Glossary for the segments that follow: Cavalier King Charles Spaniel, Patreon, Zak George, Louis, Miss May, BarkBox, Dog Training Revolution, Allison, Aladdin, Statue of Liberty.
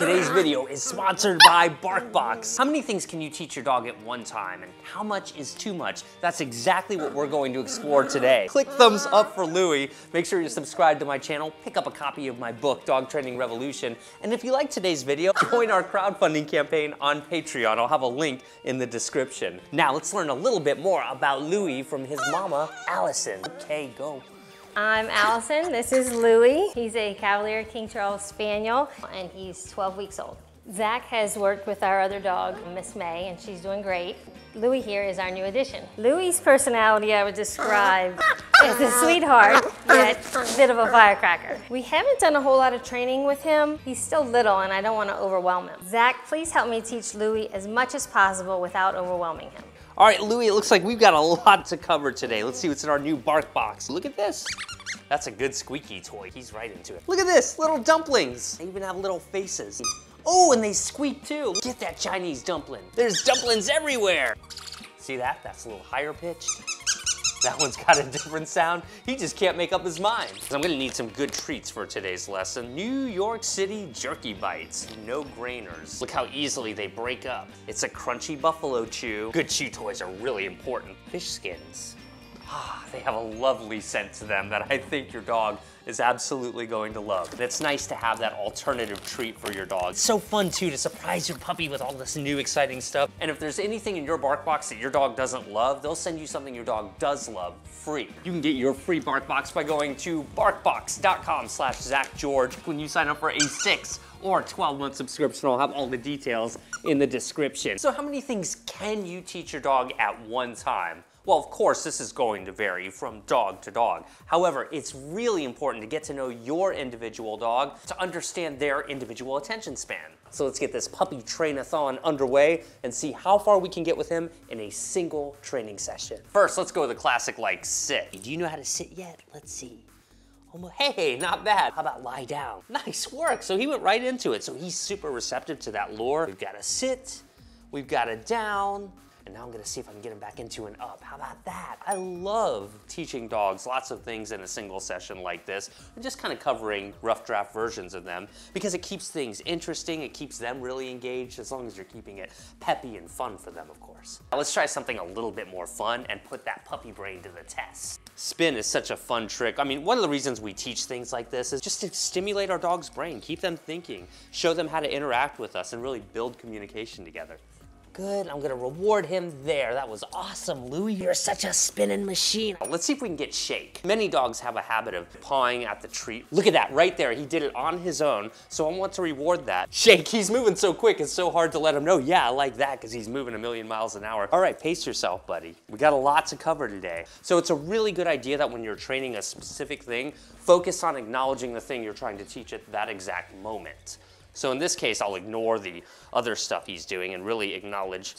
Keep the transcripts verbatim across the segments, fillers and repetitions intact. Today's video is sponsored by BarkBox. How many things can you teach your dog at one time, and how much is too much? That's exactly what we're going to explore today. Click thumbs up for Louis. Make sure you subscribe to my channel, pick up a copy of my book, Dog Training Revolution, and if you like today's video, join our crowdfunding campaign on Patreon. I'll have a link in the description. Now, let's learn a little bit more about Louis from his mama, Allison. Okay, go. I'm Allison, this is Louis. He's a Cavalier King Charles Spaniel, and he's twelve weeks old. Zak has worked with our other dog, Miss May, and she's doing great. Louis here is our new addition. Louis' personality I would describe as a sweetheart, yet a bit of a firecracker. We haven't done a whole lot of training with him. He's still little, and I don't want to overwhelm him. Zak, please help me teach Louis as much as possible without overwhelming him. All right, Louis, it looks like we've got a lot to cover today. Let's see what's in our new BarkBox. Look at this. That's a good squeaky toy. He's right into it. Look at this, little dumplings. They even have little faces. Oh, and they squeak too. Get that Chinese dumpling. There's dumplings everywhere. See that? That's a little higher pitched. That one's got a different sound. He just can't make up his mind. I'm gonna need some good treats for today's lesson. New York City jerky bites, no grainers. Look how easily they break up. It's a crunchy buffalo chew. Good chew toys are really important. Fish skins. Ah, they have a lovely scent to them that I think your dog is absolutely going to love. And it's nice to have that alternative treat for your dog. It's so fun too to surprise your puppy with all this new exciting stuff. And if there's anything in your BarkBox that your dog doesn't love, they'll send you something your dog does love free. You can get your free BarkBox by going to barkbox dot com slash Zak George. When you sign up for a six or twelve month subscription, I'll have all the details in the description. So how many things can you teach your dog at one time? Well, of course, this is going to vary from dog to dog. However, it's really important to get to know your individual dog to understand their individual attention span. So let's get this puppy train-a-thon underway and see how far we can get with him in a single training session. First, let's go with the classic, like, sit. Do you know how to sit yet? Let's see. Hey, not bad. How about lie down? Nice work. So he went right into it. So he's super receptive to that lure. We've got a sit. We've got a down. And now I'm gonna see if I can get him back into an up. How about that? I love teaching dogs lots of things in a single session like this, and just kind of covering rough draft versions of them, because it keeps things interesting, it keeps them really engaged, as long as you're keeping it peppy and fun for them, of course. Now let's try something a little bit more fun and put that puppy brain to the test. Spin is such a fun trick. I mean, one of the reasons we teach things like this is just to stimulate our dog's brain, keep them thinking, show them how to interact with us, and really build communication together. Good, I'm gonna reward him there. That was awesome, Louis. You're such a spinning machine. Let's see if we can get shake. Many dogs have a habit of pawing at the treat. Look at that, right there. He did it on his own, so I want to reward that. Shake, he's moving so quick, it's so hard to let him know. Yeah, I like that, because he's moving a million miles an hour. All right, pace yourself, buddy. We got a lot to cover today. So it's a really good idea that when you're training a specific thing, focus on acknowledging the thing you're trying to teach at that exact moment. So in this case, I'll ignore the other stuff he's doing and really acknowledge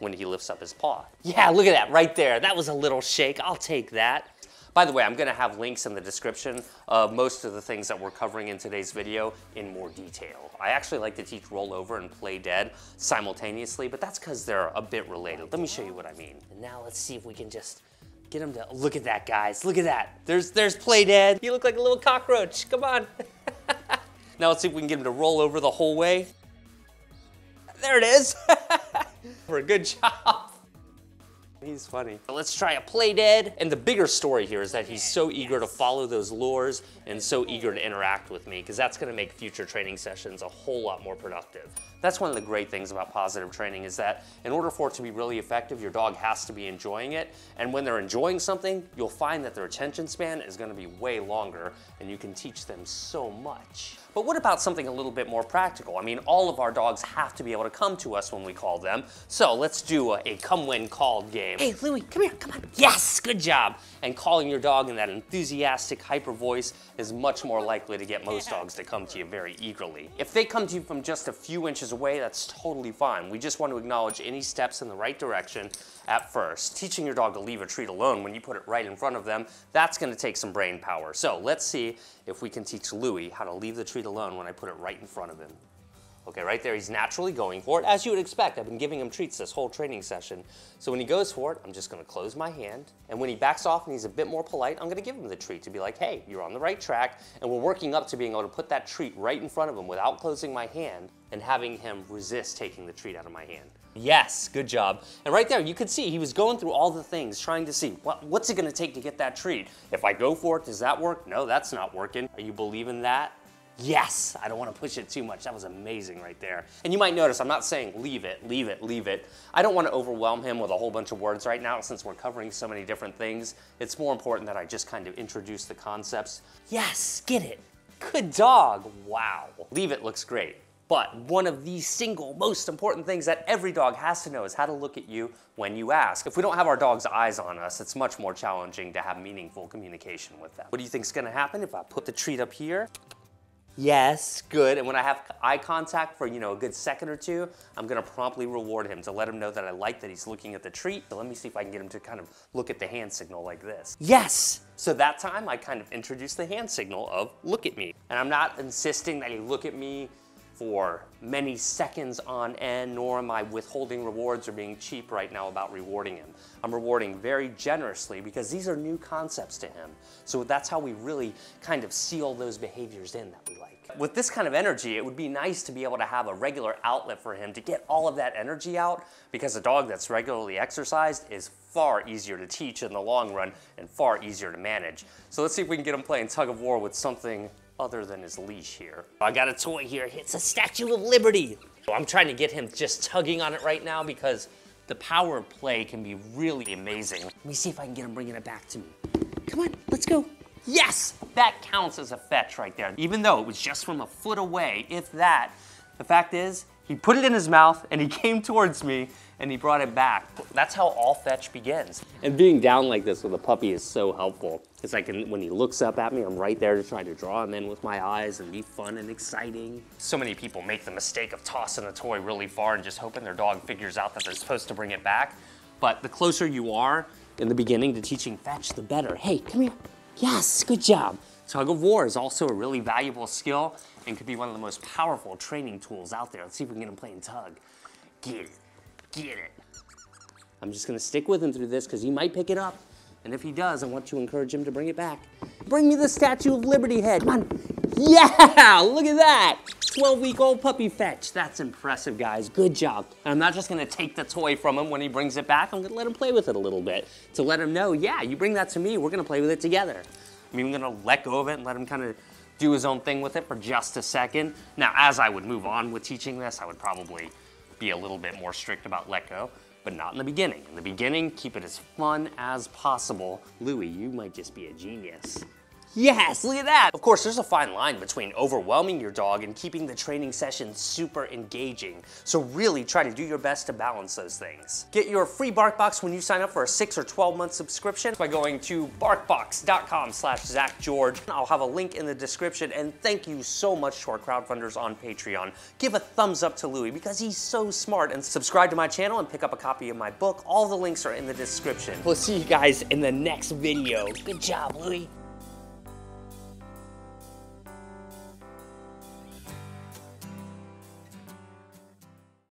when he lifts up his paw. Yeah, look at that right there. That was a little shake. I'll take that. By the way, I'm gonna have links in the description of most of the things that we're covering in today's video in more detail. I actually like to teach rollover and play dead simultaneously, but that's because they're a bit related. Let me show you what I mean. And now let's see if we can just get him to, look at that, guys. Look at that. There's, there's play dead. You look like a little cockroach. Come on. Now let's see if we can get him to roll over the whole way. There it is. For a good job. He's funny. Let's try a play dead. And the bigger story here is that he's so eager to follow those lures and so eager to interact with me, because that's gonna make future training sessions a whole lot more productive. That's one of the great things about positive training, is that in order for it to be really effective, your dog has to be enjoying it. And when they're enjoying something, you'll find that their attention span is gonna be way longer, and you can teach them so much. But what about something a little bit more practical? I mean, all of our dogs have to be able to come to us when we call them. So let's do a, a come when called game. Hey, Louis, come here, come on. Yes, good job. And calling your dog in that enthusiastic, hyper voice is much more likely to get most dogs to come to you very eagerly. If they come to you from just a few inches away, that's totally fine. We just want to acknowledge any steps in the right direction at first. Teaching your dog to leave a treat alone when you put it right in front of them, that's gonna take some brain power. So let's see if we can teach Louis how to leave the treat alone when I put it right in front of him. Okay, right there, he's naturally going for it, as you would expect. I've been giving him treats this whole training session. So when he goes for it, I'm just gonna close my hand. And when he backs off and he's a bit more polite, I'm gonna give him the treat to be like, hey, you're on the right track. And we're working up to being able to put that treat right in front of him without closing my hand and having him resist taking the treat out of my hand. Yes, good job. And right there, you could see he was going through all the things, trying to see, what, what's it gonna take to get that treat? If I go for it, does that work? No, that's not working. Are you believing that? Yes, I don't want to push it too much. That was amazing right there. And you might notice I'm not saying leave it, leave it, leave it. I don't want to overwhelm him with a whole bunch of words right now since we're covering so many different things. It's more important that I just kind of introduce the concepts. Yes, get it. Good dog. Wow. Leave it looks great. But one of the single most important things that every dog has to know is how to look at you when you ask. If we don't have our dog's eyes on us, it's much more challenging to have meaningful communication with them. What do you think is going to happen if I put the treat up here? Yes, good. And when I have eye contact for, you know, a good second or two, I'm gonna promptly reward him to let him know that I like that he's looking at the treat. So let me see if I can get him to kind of look at the hand signal like this. Yes! So that time I kind of introduced the hand signal of look at me. And I'm not insisting that he look at me for many seconds on end, nor am I withholding rewards or being cheap right now about rewarding him. I'm rewarding very generously because these are new concepts to him. So that's how we really kind of seal those behaviors in that we like. With this kind of energy, it would be nice to be able to have a regular outlet for him to get all of that energy out, because a dog that's regularly exercised is far easier to teach in the long run and far easier to manage. So let's see if we can get him playing tug of war with something other than his leash here. I got a toy here, it's a Statue of Liberty. So I'm trying to get him just tugging on it right now because the power of play can be really amazing. Let me see if I can get him bringing it back to me. Come on, let's go. Yes, that counts as a fetch right there. Even though it was just from a foot away, if that, the fact is, he put it in his mouth and he came towards me and he brought it back. That's how all fetch begins. And being down like this with a puppy is so helpful. It's like when he looks up at me, I'm right there to try to draw him in with my eyes and be fun and exciting. So many people make the mistake of tossing a toy really far and just hoping their dog figures out that they're supposed to bring it back. But the closer you are in the beginning to teaching fetch, the better. Hey, come here. Yes, good job. Tug of war is also a really valuable skill and could be one of the most powerful training tools out there. Let's see if we can get him playing tug. Get it, get it. I'm just gonna stick with him through this because he might pick it up. And if he does, I want to encourage him to bring it back. Bring me the Statue of Liberty head, come on. Yeah, look at that. twelve week old puppy fetch. That's impressive, guys, good job. And I'm not just gonna take the toy from him when he brings it back, I'm gonna let him play with it a little bit to let him know, yeah, you bring that to me, we're gonna play with it together. I'm even gonna let go of it and let him kind of do his own thing with it for just a second. Now, as I would move on with teaching this, I would probably be a little bit more strict about let go, but not in the beginning. In the beginning, keep it as fun as possible. Louis, you might just be a genius. Yes, look at that. Of course, there's a fine line between overwhelming your dog and keeping the training session super engaging. So really try to do your best to balance those things. Get your free BarkBox when you sign up for a six or twelve month subscription by going to barkbox dot com slash Zak George. I'll have a link in the description, and thank you so much to our crowdfunders on Patreon. Give a thumbs up to Louis because he's so smart, and subscribe to my channel and pick up a copy of my book. All the links are in the description. We'll see you guys in the next video. Good job, Louis.